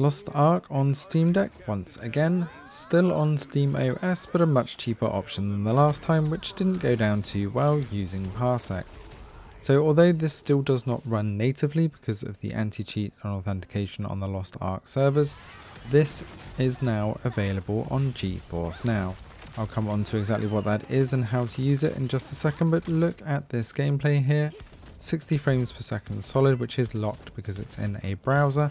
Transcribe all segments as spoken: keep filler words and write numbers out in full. Lost Ark on Steam Deck once again, still on SteamOS but a much cheaper option than the last time, which didn't go down too well using Parsec. So although this still does not run natively because of the anti-cheat and authentication on the Lost Ark servers, this is now available on GeForce Now. I'll come on to exactly what that is and how to use it in just a second, but look at this gameplay here. sixty frames per second solid, which is locked because it's in a browser,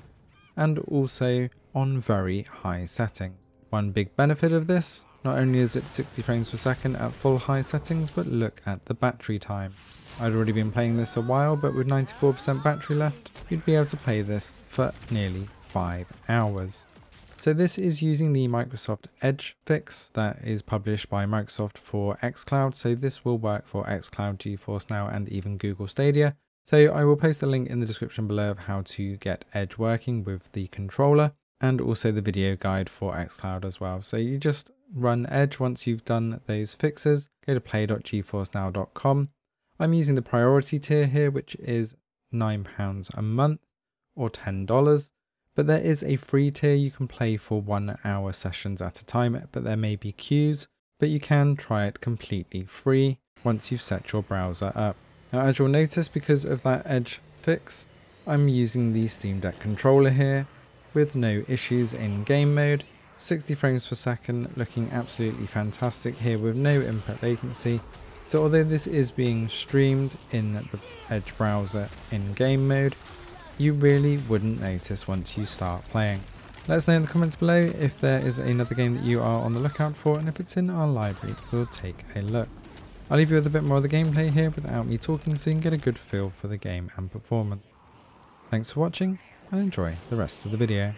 and also on very high setting. One big benefit of this, not only is it sixty frames per second at full high settings, but look at the battery time. I'd already been playing this a while, but with ninety-four percent battery left, you'd be able to play this for nearly five hours. So this is using the Microsoft Edge fix that is published by Microsoft for xCloud, so this will work for xCloud, GeForce Now and even Google Stadia. So I will post a link in the description below of how to get Edge working with the controller and also the video guide for xCloud as well. So you just run Edge once you've done those fixes, go to play dot geforce now dot com. I'm using the priority tier here, which is nine pounds a month or ten dollars, but there is a free tier you can play for one hour sessions at a time, but there may be queues, but you can try it completely free once you've set your browser up. Now, as you'll notice, because of that Edge fix, I'm using the Steam Deck controller here with no issues in game mode, sixty frames per second, looking absolutely fantastic here with no input latency. So although this is being streamed in the Edge browser in game mode, you really wouldn't notice once you start playing. Let us know in the comments below if there is another game that you are on the lookout for, and if it's in our library, we'll take a look. I'll leave you with a bit more of the gameplay here without me talking so you can get a good feel for the game and performance. Thanks for watching and enjoy the rest of the video.